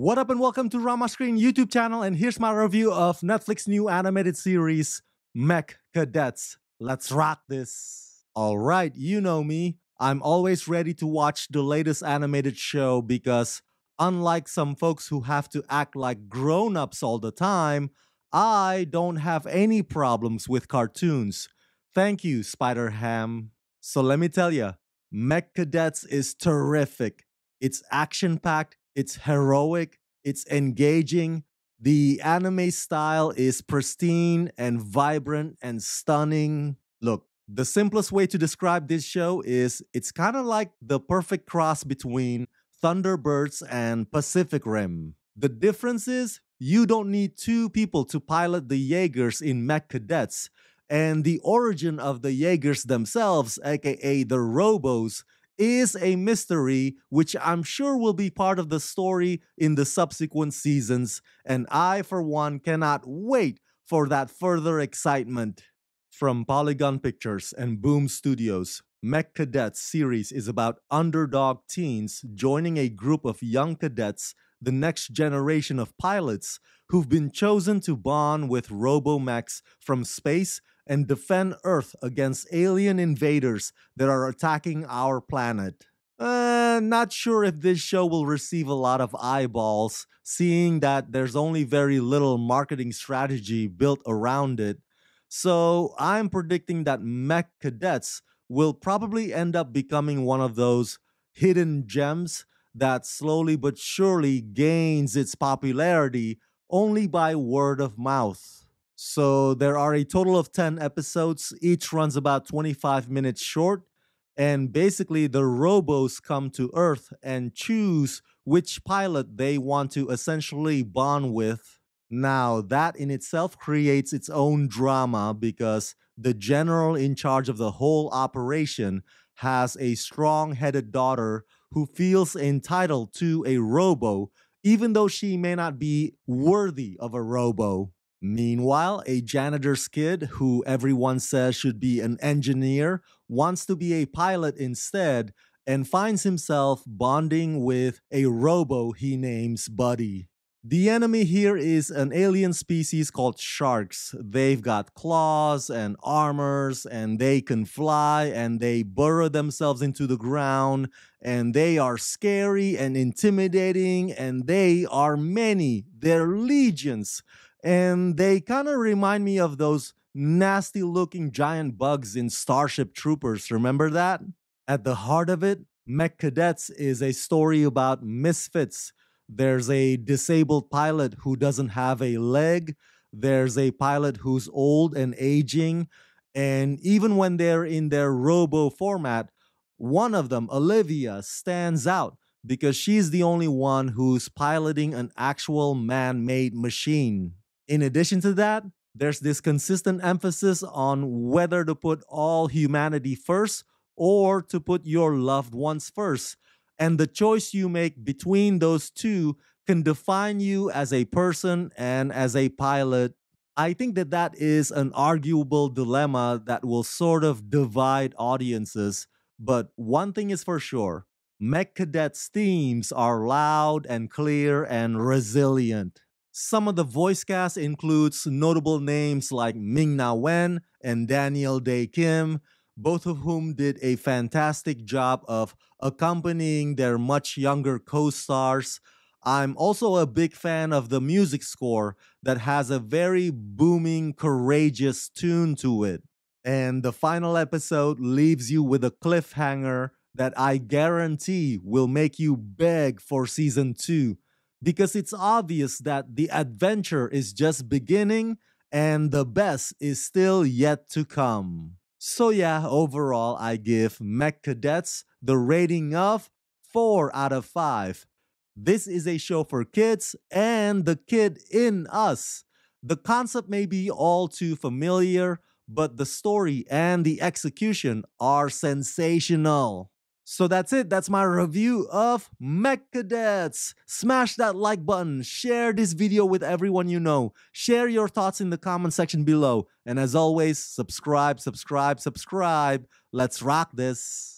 What up and welcome to Rama Screen YouTube channel, and here's my review of Netflix's new animated series, Mech Cadets. Let's rock this. Alright, you know me. I'm always ready to watch the latest animated show because unlike some folks who have to act like grown-ups all the time, I don't have any problems with cartoons. Thank you, Spider-Ham. So let me tell you, Mech Cadets is terrific. It's action-packed. It's heroic, it's engaging, the anime style is pristine and vibrant and stunning. Look, the simplest way to describe this show is it's kind of like the perfect cross between Thunderbirds and Pacific Rim. The difference is you don't need two people to pilot the Jaegers in Mech Cadets, and the origin of the Jaegers themselves, aka the Robos, is a mystery which I'm sure will be part of the story in the subsequent seasons, and I, for one, cannot wait for that further excitement. From Polygon Pictures and Boom Studios, Mech Cadets series is about underdog teens joining a group of young cadets, the next generation of pilots, who've been chosen to bond with Robomechs from space and defend Earth against alien invaders that are attacking our planet. Not sure if this show will receive a lot of eyeballs, seeing that there's only very little marketing strategy built around it. So I'm predicting that Mech Cadets will probably end up becoming one of those hidden gems that slowly but surely gains its popularity only by word of mouth. So there are a total of 10 episodes, each runs about 25 minutes short, and basically the Robos come to Earth and choose which pilot they want to essentially bond with. Now that in itself creates its own drama because the general in charge of the whole operation has a strong-headed daughter who feels entitled to a Robo even though she may not be worthy of a Robo. Meanwhile, a janitor's kid, who everyone says should be an engineer, wants to be a pilot instead and finds himself bonding with a Robo he names Buddy. The enemy here is an alien species called sharks. They've got claws and armors, and they can fly, and they burrow themselves into the ground, and they are scary and intimidating, and they are many. They're legions. And they kind of remind me of those nasty-looking giant bugs in Starship Troopers, remember that? At the heart of it, Mech Cadets is a story about misfits. There's a disabled pilot who doesn't have a leg. There's a pilot who's old and aging. And even when they're in their Robo format, one of them, Olivia, stands out because she's the only one who's piloting an actual man-made machine. In addition to that, there's this consistent emphasis on whether to put all humanity first or to put your loved ones first. And the choice you make between those two can define you as a person and as a pilot. I think that that is an arguable dilemma that will sort of divide audiences. But one thing is for sure, Mech Cadets' themes are loud and clear and resilient. Some of the voice cast includes notable names like Ming-Na Wen and Daniel Dae Kim, both of whom did a fantastic job of accompanying their much younger co-stars. I'm also a big fan of the music score that has a very booming, courageous tune to it. And the final episode leaves you with a cliffhanger that I guarantee will make you beg for season 2. Because it's obvious that the adventure is just beginning and the best is still yet to come. So yeah, overall I give Mech Cadets the rating of 4 out of 5. This is a show for kids and the kid in us. The concept may be all too familiar, but the story and the execution are sensational. So that's it. That's my review of Mech Cadets. Smash that like button. Share this video with everyone you know. Share your thoughts in the comment section below. And as always, subscribe. Let's rock this.